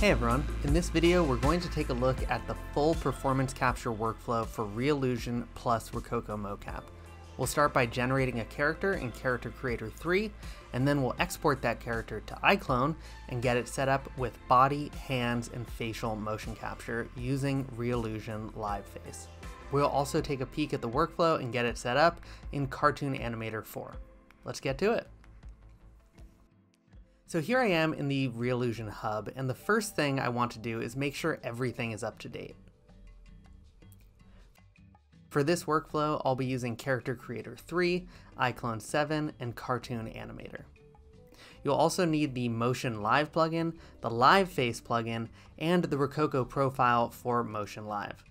Hey everyone, in this video we're going to take a look at the full performance capture workflow for Reallusion plus Rokoko mocap. We'll start by generating a character in Character Creator 3, and then we'll export that character to iClone and get it set up with body, hands, and facial motion capture using Reallusion Live Face. We'll also take a peek at the workflow and get it set up in Cartoon Animator 4. Let's get to it. So here I am in the Reallusion Hub, and the first thing I want to do is make sure everything is up to date. For this workflow, I'll be using Character Creator 3, iClone 7, and Cartoon Animator. You'll also need the Motion Live plugin, the Live Face plugin, and the Rokoko profile for Motion Live.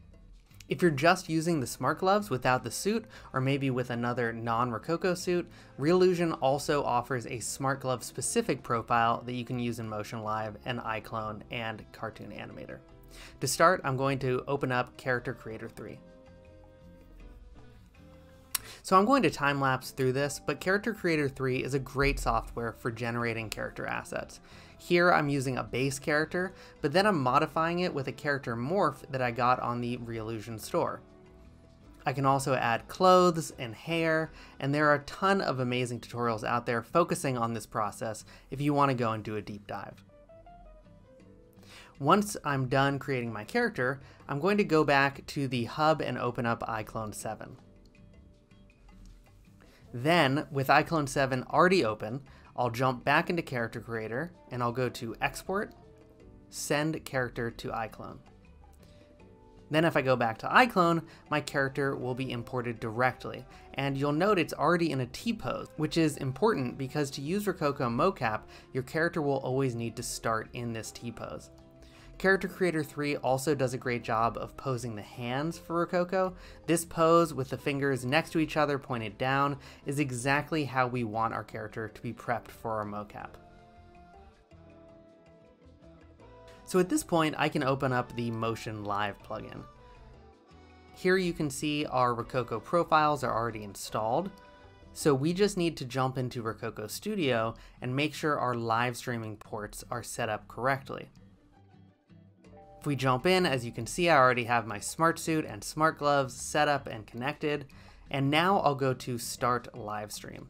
If you're just using the smart gloves without the suit, or maybe with another non-Rokoko suit, Reallusion also offers a smart glove specific profile that you can use in Motion Live and iClone and Cartoon Animator. To start, I'm going to open up Character Creator 3. So I'm going to time-lapse through this, but Character Creator 3 is a great software for generating character assets. Here I'm using a base character, but then I'm modifying it with a character morph that I got on the Reallusion store. I can also add clothes and hair, and there are a ton of amazing tutorials out there focusing on this process if you want to go and do a deep dive. Once I'm done creating my character, I'm going to go back to the hub and open up iClone 7. Then, with iClone 7 already open, I'll jump back into Character Creator, and I'll go to Export, Send Character to iClone. Then if I go back to iClone, my character will be imported directly, and you'll note it's already in a T-pose, which is important because to use Rokoko mocap, your character will always need to start in this T-pose. Character Creator 3 also does a great job of posing the hands for Rokoko. This pose with the fingers next to each other pointed down is exactly how we want our character to be prepped for our mocap. So at this point, I can open up the Motion Live plugin. Here you can see our Rokoko profiles are already installed. So we just need to jump into Rokoko Studio and make sure our live streaming ports are set up correctly. If we jump in, as you can see, I already have my smart suit and smart gloves set up and connected, and now I'll go to Start Live Stream.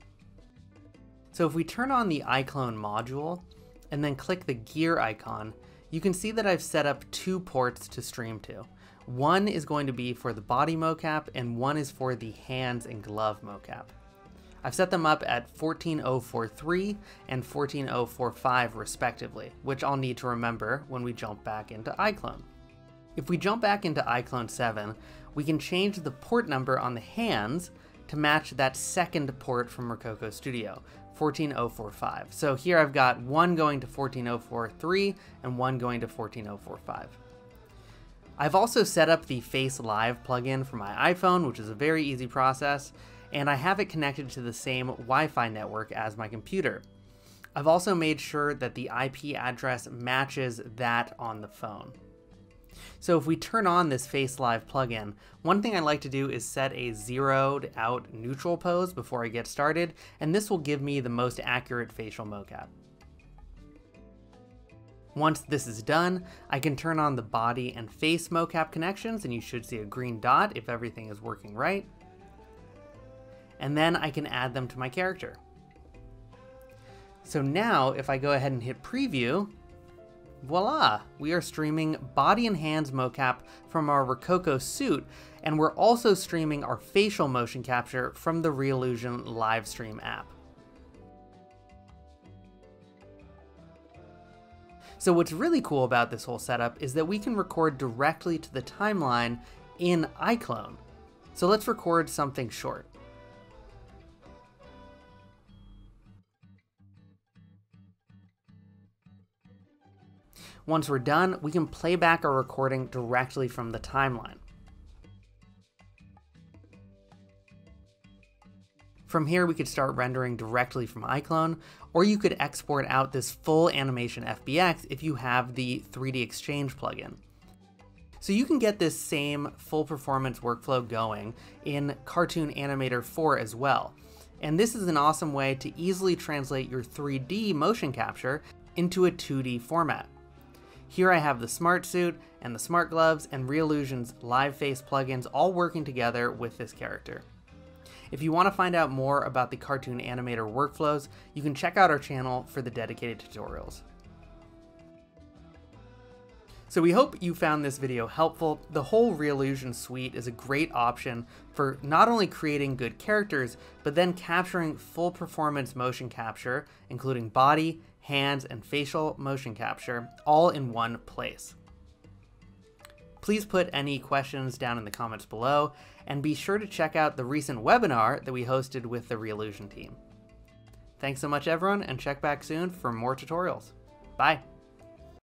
So if we turn on the iClone module and then click the gear icon, you can see that I've set up two ports to stream to. One is going to be for the body mocap, and one is for the hands and glove mocap. I've set them up at 14043 and 14045 respectively, which I'll need to remember when we jump back into iClone. If we jump back into iClone 7, we can change the port number on the hands to match that second port from Rokoko Studio, 14045. So here I've got one going to 14043 and one going to 14045. I've also set up the Face Live plugin for my iPhone, which is a very easy process, and I have it connected to the same Wi-Fi network as my computer. I've also made sure that the IP address matches that on the phone. So if we turn on this Face Live plugin, one thing I like to do is set a zeroed out neutral pose before I get started, and this will give me the most accurate facial mocap. Once this is done, I can turn on the body and face mocap connections, and you should see a green dot if everything is working right. And then I can add them to my character. So now if I go ahead and hit preview, voila, we are streaming body and hands mocap from our Rokoko suit, and we're also streaming our facial motion capture from the Reallusion Livestream app. So what's really cool about this whole setup is that we can record directly to the timeline in iClone. So let's record something short. Once we're done, we can play back our recording directly from the timeline. From here, we could start rendering directly from iClone, or you could export out this full animation FBX if you have the 3D Exchange plugin. So you can get this same full performance workflow going in Cartoon Animator 4 as well. And this is an awesome way to easily translate your 3D motion capture into a 2D format. Here I have the smart suit and the smart gloves and Reallusion's Live Face plugins all working together with this character. If you want to find out more about the Cartoon Animator workflows, you can check out our channel for the dedicated tutorials. So we hope you found this video helpful. The whole Reallusion suite is a great option for not only creating good characters, but then capturing full performance motion capture, including body, hands, and facial motion capture, all in one place. Please put any questions down in the comments below, and be sure to check out the recent webinar that we hosted with the Reallusion team. Thanks so much everyone, and check back soon for more tutorials. Bye.